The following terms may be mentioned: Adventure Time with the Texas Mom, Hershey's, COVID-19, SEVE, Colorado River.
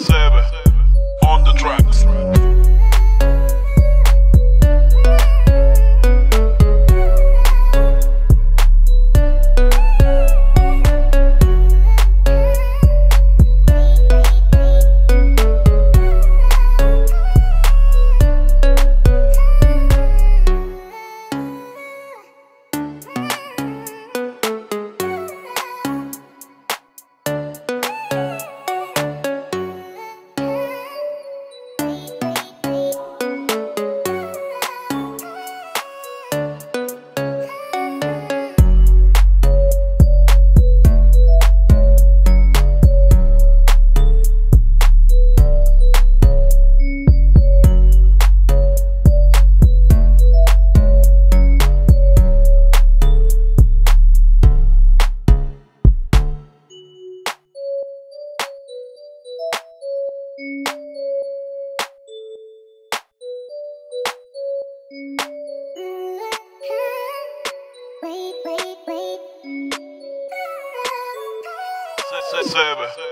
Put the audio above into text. SEVE on the tracks. Wait. SEVE.